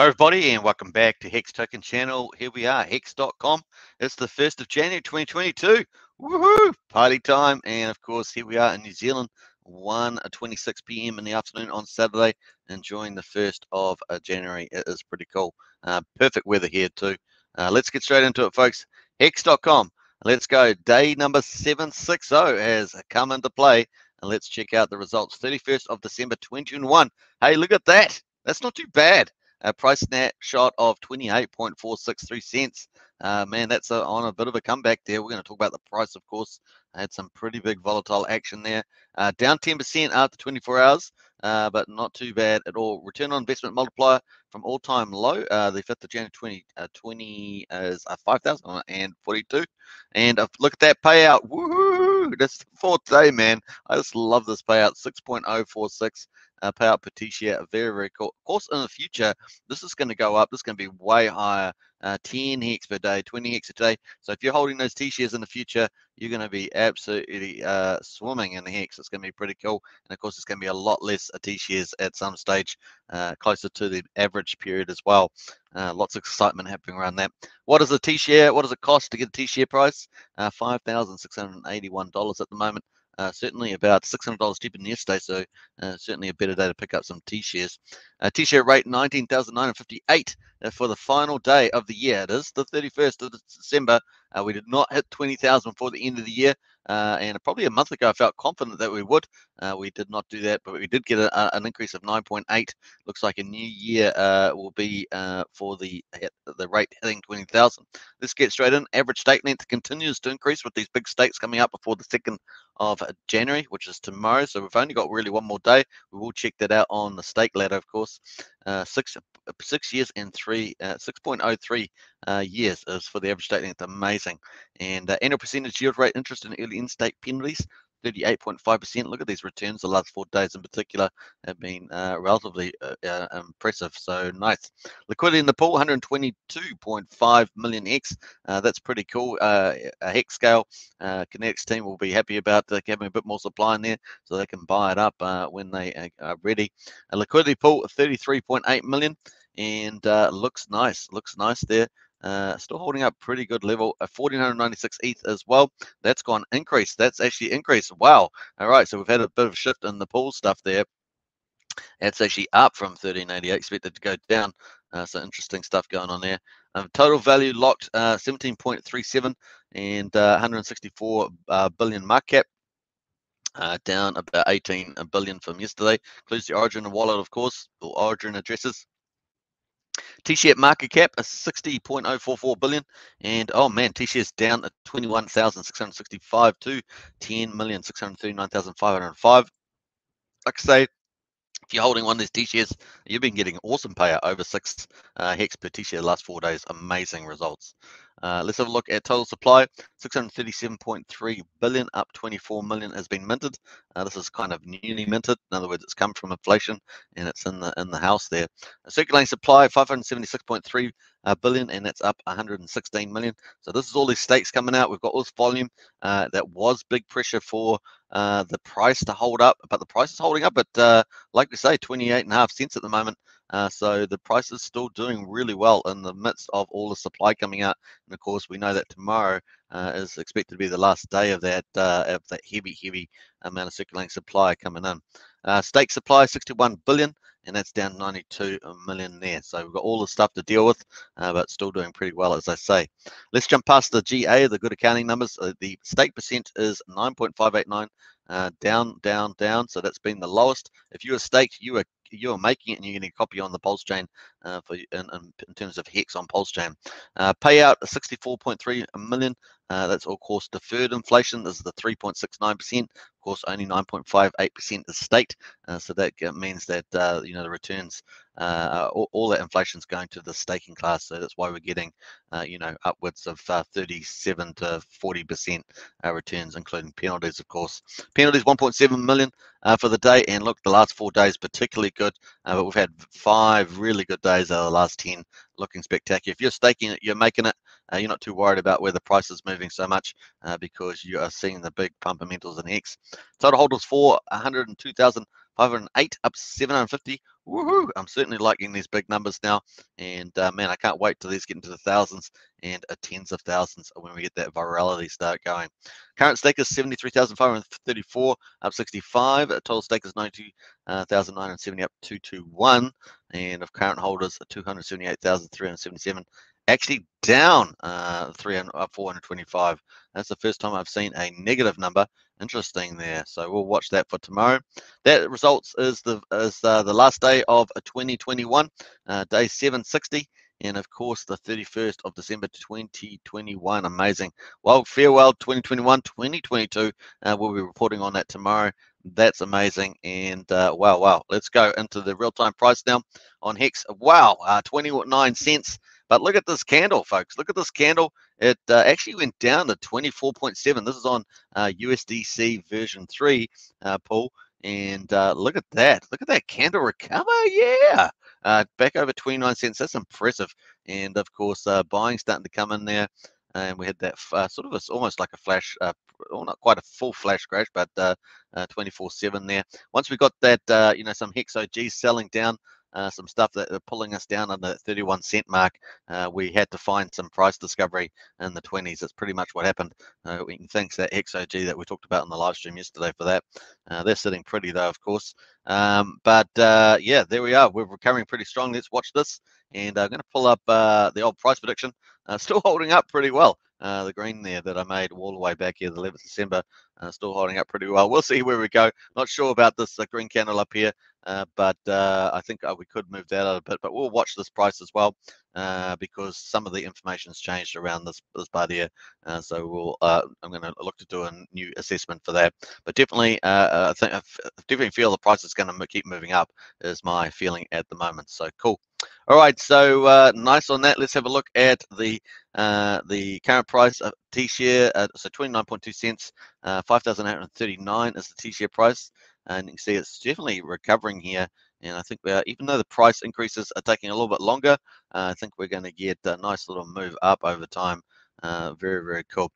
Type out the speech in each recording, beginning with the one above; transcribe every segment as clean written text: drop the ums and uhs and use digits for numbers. Hi everybody and welcome back to Hex Token Channel. Here we are, Hex.com. It's the 1st of January 2022. Woohoo! Party time. And of course, here we are in New Zealand, 1:26 p.m. in the afternoon on Saturday, enjoying the 1st of January. It is pretty cool. Perfect weather here too. Let's get straight into it, folks. Hex.com. Let's go. Day number 760 has come into play. And let's check out the results. 31st of December, 2021. Hey, look at that. That's not too bad. A price snapshot of 28.463 cents. Man, that's on a bit of a comeback there. We're going to talk about the price, of course. I had some pretty big volatile action there. Down 10% after 24 hours, but not too bad at all. Return on investment multiplier from all-time low. The 5th of January 2020 is 5,042. And look at that payout. Woohoo! That's the fourth day, man. I just love this payout, 6.046. Payout per T-share, very, very cool. Of course, in the future, this is going to go up. This is going to be way higher, 10 hex per day, 20 hex a day. So if you're holding those T-shares in the future, you're going to be absolutely swimming in the hex. It's going to be pretty cool. And of course, it's going to be a lot less T-shares at some stage, closer to the average period as well. Lots of excitement happening around that. What is the T-share? What does it cost to get a T-share price? $5,681 at the moment. Certainly about $600 cheaper than yesterday, so certainly a better day to pick up some T-shares. T-share rate, 19,958 for the final day of the year. It is the 31st of December. We did not hit 20,000 before the end of the year, and probably a month ago I felt confident that we would. We did not do that, but we did get an increase of 9.8. Looks like a new year will be for the rate hitting 20,000. Let's get straight in. Average stake length continues to increase with these big stakes coming up before the 2nd of January, which is tomorrow. So we've only got really one more day. We will check that out on the stake ladder, of course. 6 years and 6.03 years is for the average stake length. Amazing. And annual percentage yield rate, interest and early in-stake penalties, 38.5%. Look at these returns. The last 4 days in particular have been relatively impressive. So nice. Liquidity in the pool, 122.5 million Hex. That's pretty cool. A HexScale Kinetics team will be happy about having a bit more supply in there so they can buy it up when they are ready. A liquidity pool, 33.8 million. And looks nice. Looks nice there. Still holding up pretty good level. 1,496 ETH as well. That's gone increase. That's actually increased. Wow. All right. So we've had a bit of a shift in the pool stuff there. It's actually up from 1,388. Expected to go down. So interesting stuff going on there. Total value locked 17.37 and 164 billion market cap. Down about 18 billion from yesterday. Includes the origin wallet, of course, or origin addresses. T-share market cap is 60.044 billion. And, oh, man, T-share's down at 21,665 to 10,639,505. Like I say, if you're holding one of these T-shares, you've been getting awesome payout, over 6 hex per T-share the last 4 days. Amazing results. Let's have a look at total supply. 637.3 billion, up 24 million has been minted. This is kind of newly minted. In other words, it's come from inflation and it's in the house there. Circulating supply, 576.3 billion, and that's up 116 million. So this is all these stakes coming out. We've got all this volume. That was big pressure for the price to hold up, but the price is holding up at, like we say, 28.5 cents at the moment. So the price is still doing really well in the midst of all the supply coming out. And of course, we know that tomorrow is expected to be the last day of that heavy, heavy amount of circulating supply coming in. Stake supply, 61 billion, and that's down 92 million there. So we've got all the stuff to deal with, but still doing pretty well, as I say. Let's jump past the GA, the good accounting numbers. The stake percent is 9.589, down, down, down. So that's been the lowest. If you were staked, you are making it, and you're getting a copy on the Pulse Chain for in terms of Hex on Pulse Chain. Payout 64.3 million. That's of course deferred inflation. This is the 3.69%. Of course, only 9.58% is staked. So that means that you know, the returns, all that inflation is going to the staking class. So that's why we're getting you know, upwards of 37 to 40% returns, including penalties, of course. Penalties 1.7 million for the day, and look, the last 4 days particularly good. But we've had 5 really good days out of the last 10. Looking spectacular. If you're staking it, you're making it. You're not too worried about where the price is moving so much because you are seeing the big fundamentals in Hex. Total holders 402,000. 508 up to 750. Woohoo! I'm certainly liking these big numbers now, and man, I can't wait till these get into the thousands and tens of thousands when we get that virality start going. Current stake is 73,534 up 65. Total stake is 92,970 up 221, and of current holders 278,377. Actually down 425. That's the first time I've seen a negative number. Interesting there. So we'll watch that for tomorrow. That results is the last day of 2021, day 760, and of course the 31st of December 2021. Amazing. Well, farewell 2021, 2022. We'll be reporting on that tomorrow. That's amazing. And wow. Let's go into the real-time price now on Hex. Wow, 29 cents. But look at this candle, folks. Look at this candle. It actually went down to 24.7. This is on USDC version 3 pool. And look at that. Look at that candle recover. Yeah. Back over 29 cents. That's impressive. And, of course, buying starting to come in there. And we had that sort of almost like a flash, well, not quite a full flash crash, but 24/7 there. Once we got that, you know, some Hex OGs selling down, some stuff that are pulling us down on the 31 cent mark. We had to find some price discovery in the 20s. That's pretty much what happened. We can thank that XOG that we talked about in the live stream yesterday for that. They're sitting pretty though, of course. Yeah, there we are. We're recovering pretty strong. Let's watch this. And I'm going to pull up the old price prediction. Still holding up pretty well. The green there that I made all the way back here, the 11th December, still holding up pretty well. We'll see where we go. Not sure about this green candle up here, but I think we could move that out a bit. But we'll watch this price as well because some of the information's changed around this part here. So we'll I'm going to look to do a new assessment for that. But definitely, I definitely feel the price is going to keep moving up is my feeling at the moment. So cool. All right, so nice on that. Let's have a look at the current price of Tshare. So 29.2 cents, 5,839 is the Tshare price, and you can see it's definitely recovering here. And I think we are, even though the price increases are taking a little bit longer, I think we're going to get a nice little move up over time. Very, very cool.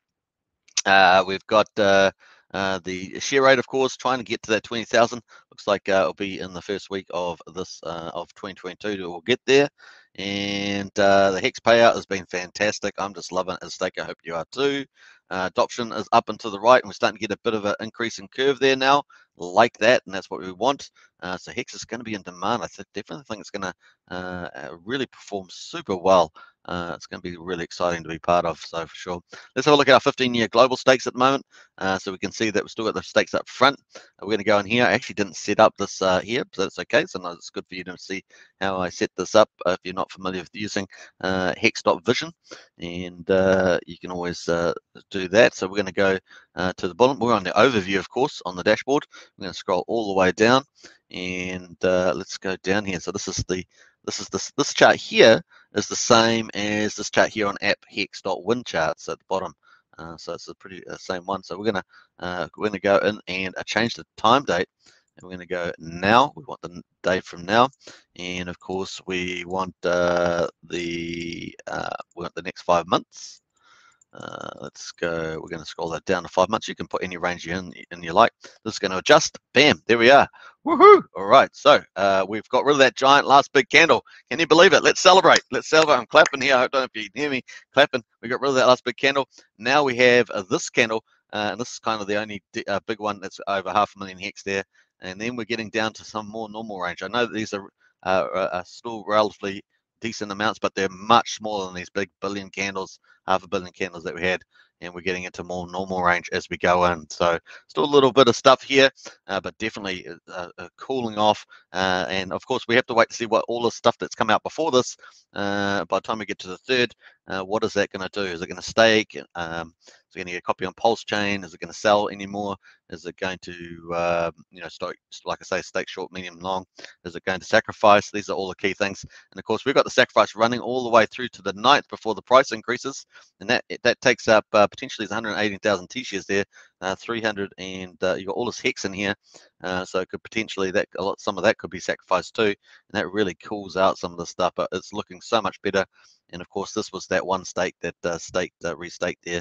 We've got the share rate, of course, trying to get to that 20,000. Looks like it'll be in the first week of this of 2022. We'll get there, and the Hex payout has been fantastic. I'm just loving it as stake. I hope you are too. Adoption is up and to the right, and we're starting to get a bit of an increase in curve there now, like that, and that's what we want. So Hex is going to be in demand. I definitely think it's going to really perform super well. It's going to be really exciting to be part of, so for sure. Let's have a look at our 15-year global stakes at the moment. So we can see that we've still got the stakes up front. We're going to go in here. I actually didn't set up this here, but that's okay. Sometimes it's good for you to see how I set this up if you're not familiar with using Hex.Vision. And you can always do that. So we're going to go to the bottom. We're on the overview, of course, on the dashboard. We're going to scroll all the way down. And let's go down here. So this chart here is the same as this chart here on apphex.win charts at the bottom. So it's a pretty same one. So we're gonna go in and change the time date, and we're gonna go now. We want the day from now, and of course we want the next 5 months. Let's go. We're going to scroll that down to 5 months. You can put any range in you like. This is going to adjust. Bam! There we are. Woohoo! All right. So we've got rid of that giant last big candle. Can you believe it? Let's celebrate. Let's celebrate. I'm clapping here. I don't know if you can hear me clapping. We got rid of that last big candle. Now we have this candle, and this is kind of the only big one that's over 500,000 hex there. And then we're getting down to some more normal range. I know that these are still relatively decent amounts, but they're much smaller than these big billion candles, half a billion candles that we had, and we're getting into more normal range as we go in. So still a little bit of stuff here, but definitely cooling off. And of course, we have to wait to see what all the stuff that's come out before this. By the time we get to the third, what is that going to do? Is it going to stake? Is it going to get a copy on Pulse Chain? Is it going to sell anymore? Is it going to, you know, like I say, stake short, medium, long? Is it going to sacrifice? These are all the key things. And of course, we've got the sacrifice running all the way through to the 9th before the price increases, and that takes up potentially 118,000 T-shares there, 300, and you got all this hex in here, so it could potentially some of that could be sacrificed too, and that really cools out some of the stuff. But it's looking so much better. And of course, this was that one stake that restaked there.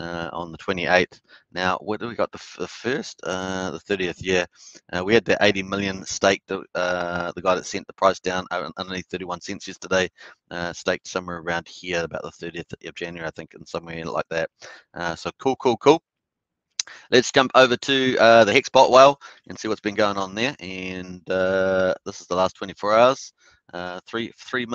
on the 28th. Now, what do we got? The first, the 30th. Yeah, we had the 80 million staked. The guy that sent the price down underneath 31 cents yesterday, staked somewhere around here, about the 30th of January, I think, and somewhere like that. So cool. Let's jump over to the Hex bot whale and see what's been going on there. And this is the last 24 hours. 3.5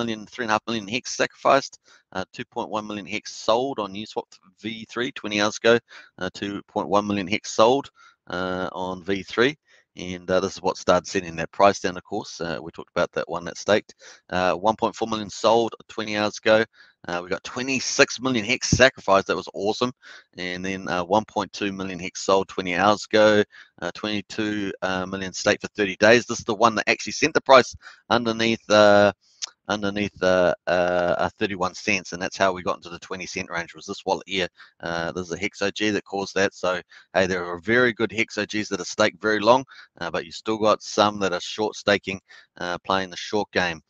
million hex sacrificed, 2.1 million hex sold on Uniswap V3 20 hours ago, 2.1 million hex sold on V3. And this is what started sending that price down, of course. We talked about that one that staked. 1.4 million sold 20 hours ago. We got 26 million hex sacrificed. That was awesome. And then 1.2 million hex sold 20 hours ago. 22 million staked for 30 days. This is the one that actually sent the price underneath 31 cents, and that's how we got into the 20 cent range, was this wallet here. There's a Hex OG that caused that. So hey, there are very good Hex OGs that are staked very long, but you still got some that are short staking, playing the short game.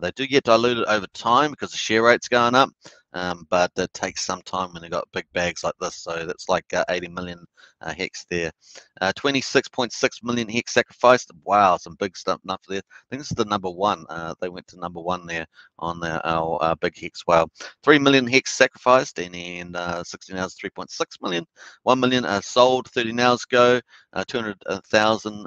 They do get diluted over time because the share rate's going up, but it takes some time when they got big bags like this. So that's like 80 million hex there. 26.6 million hex sacrificed. Wow, some big stuff there. I think this is the number one. They went to number one there on our big hex whale. 3 million hex sacrificed, and then 16 hours, 3.6 million. 1 million sold 13 hours ago. 200,000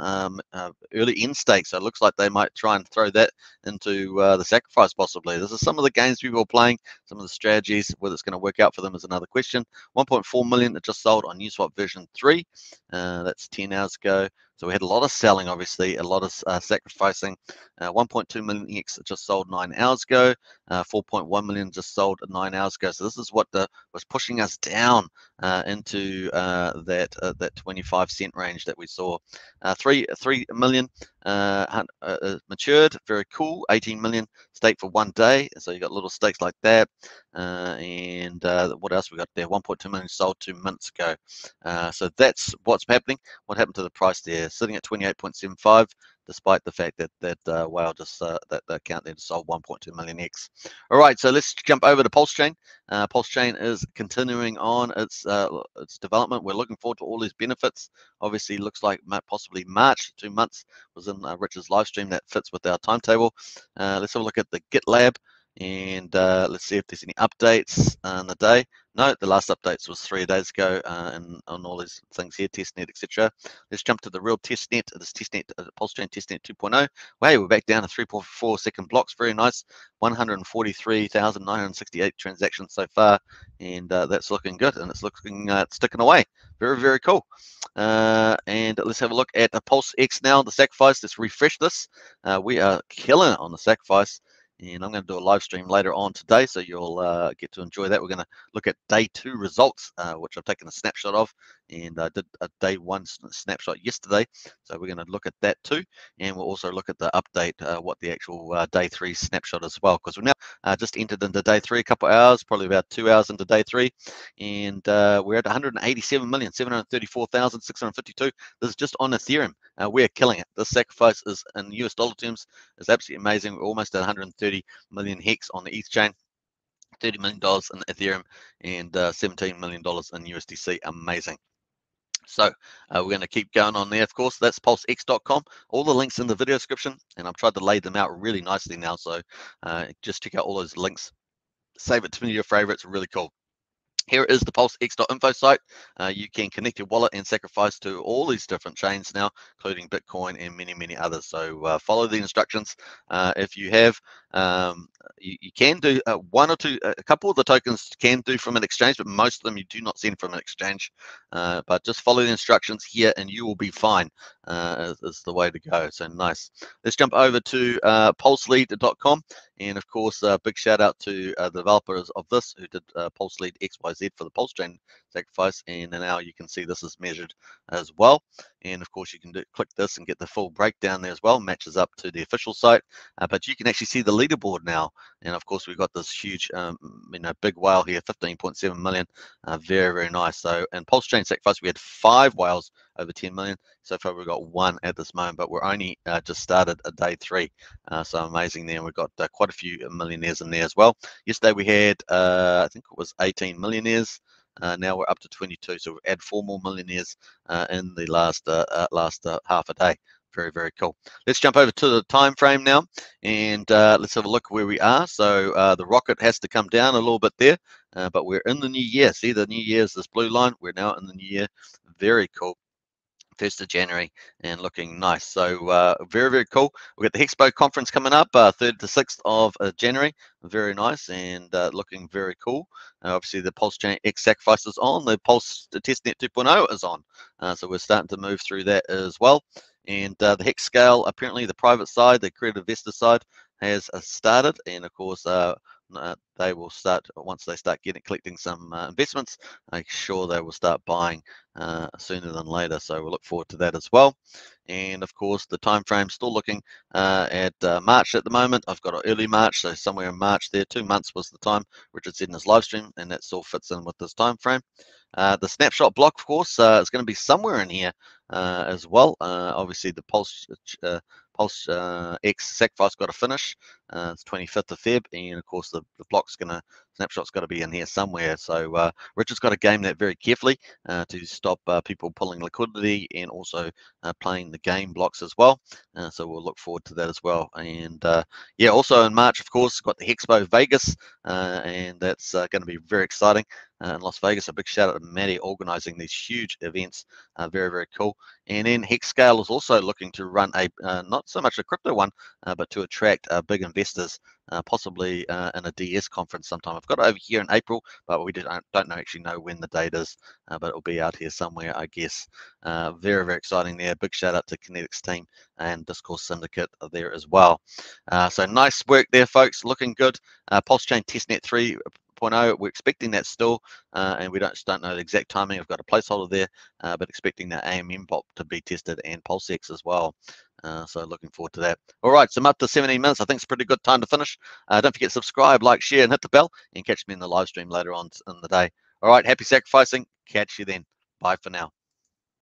early end stakes. So it looks like they might try and throw that into the sacrifice possibly. This is some of the games people are playing, some of the strategies. Whether it's going to work out for them is another question. 1.4 million that just sold on Uniswap version 3. That's 10 hours ago. So we had a lot of selling, obviously, a lot of sacrificing. 1.2 million X just sold 9 hours ago. 4.1 million just sold 9 hours ago. So this is what was pushing us down into that 25 cent range that we saw. 3 million matured, very cool. 18 million staked for 1 day. So you got little stakes like that. And what else we got there? 1.2 million sold 2 months ago. So that's what's happening. What happened to the price there? Sitting at 28.75, despite the fact that whale just that the account there just sold 1.2 million X. All right, so let's jump over to Pulse Chain. Pulse Chain is continuing on its development. We're looking forward to all these benefits. Obviously, looks like possibly March, 2 months, was in Richard's live stream. That fits with our timetable. Let's have a look at the GitLab. And let's see if there's any updates on the day. No, the last updates was 3 days ago, and on all these things here, testnet, etc. Let's jump to the real testnet. This testnet, Pulse Chain testnet 2.0. Hey, we're back down to 3.4 second blocks. Very nice. 143,968 transactions so far, and that's looking good, and it's looking sticking away. Very cool. And let's have a look at the Pulse X now. The sacrifice. Let's refresh this. We are killing it on the sacrifice. And I'm going to do a live stream later on today, so you'll get to enjoy that. We're going to look at day 2 results, which I've taken a snapshot of, and I did a day 1 snapshot yesterday. So we're going to look at that too, and we'll also look at the update, what the actual day 3 snapshot as well, because we're now just entered into day 3 a couple of hours, probably about 2 hours into day 3, and we're at 187,734,652. This is just on Ethereum. We're killing it. This sacrifice is, in US dollar terms, is absolutely amazing. We're almost at 130 million hex on the ETH chain, $30 million in Ethereum, and $17 million in USDC. Amazing. So we're going to keep going on there, of course. That's pulsex.com. All the links in the video description, and I've tried to lay them out really nicely now. So just check out all those links. Save it to your favorites. Really cool. Here is the pulsex.info site. You can connect your wallet and sacrifice to all these different chains now, including Bitcoin and many, many others. So follow the instructions. If you have, you can do one or two, a couple of the tokens can do from an exchange, but most of them you do not send from an exchange. But just follow the instructions here and you will be fine. Is the way to go. So nice. Let's jump over to Pulselead.com. And of course, a big shout out to the developers of this who did Pulselead XYZ for the Pulse Chain sacrifice. And now you can see this is measured as well. And of course, you can click this and get the full breakdown there as well. Matches up to the official site, but you can actually see the leaderboard now. And of course, we've got this huge, big whale here, 15.7 million. Very nice. So, and Pulse Chain sacrifice, we had 5 whales over 10 million. So far, we've got 1 at this moment, but we're only just started at day 3. So amazing there. And we've got quite a few millionaires in there as well. Yesterday, we had, I think it was 18 millionaires. Now we're up to 22, so we've added 4 more millionaires in the last half a day. Very, very cool. Let's jump over to the time frame now, and let's have a look where we are. So the rocket has to come down a little bit there, but we're in the new year. See, the new year is this blue line. We're now in the new year. Very cool. 1st of January and looking nice. So very, very cool. We've got the Hexpo conference coming up 3rd to 6th of January. Very nice and looking very cool. Obviously the Pulse Chain X sacrifice is on. The Pulse Testnet 2.0 is on. So we're starting to move through that as well. And the HexScale, apparently the private side, the accredited investor side has started. And of course, they will start, once they start collecting some investments, I'm sure they will start buying sooner than later. So we'll look forward to that as well. And of course, the time frame still looking at March at the moment. I've got an early March, so somewhere in March there, 2 months was the time Richard said in his live stream, and that still fits in with this time frame. The snapshot block, of course, is going to be somewhere in here as well. Obviously, the Pulse X sacrifice got to finish. It's 25th of Feb, and of course the snapshot's got to be in here somewhere. So Richard's got to game that very carefully to stop people pulling liquidity and also playing the game blocks as well. So we'll look forward to that as well. And yeah, also in March, of course, got the Hexpo Vegas, and that's going to be very exciting. In Las Vegas, a big shout out to Maddie organizing these huge events. Very, very cool. And then HexScale is also looking to run a, not so much a crypto one, but to attract big investors, possibly in a DS conference sometime. I've got it over here in April, but we don't actually know when the date is, but it'll be out here somewhere, I guess. Very, very exciting there. Big shout out to Kinetics team and Discourse Syndicate there as well. So nice work there, folks. Looking good. Pulse Chain Testnet 3.0, we're expecting that still, and we don't know the exact timing. I've got a placeholder there, but expecting that AMM bot to be tested and PulseX as well. So looking forward to that. All right, so I'm up to 17 minutes. I think it's a pretty good time to finish. Don't forget to subscribe, like, share, and hit the bell, and catch me in the live stream later on in the day. All right, happy sacrificing. Catch you then. Bye for now.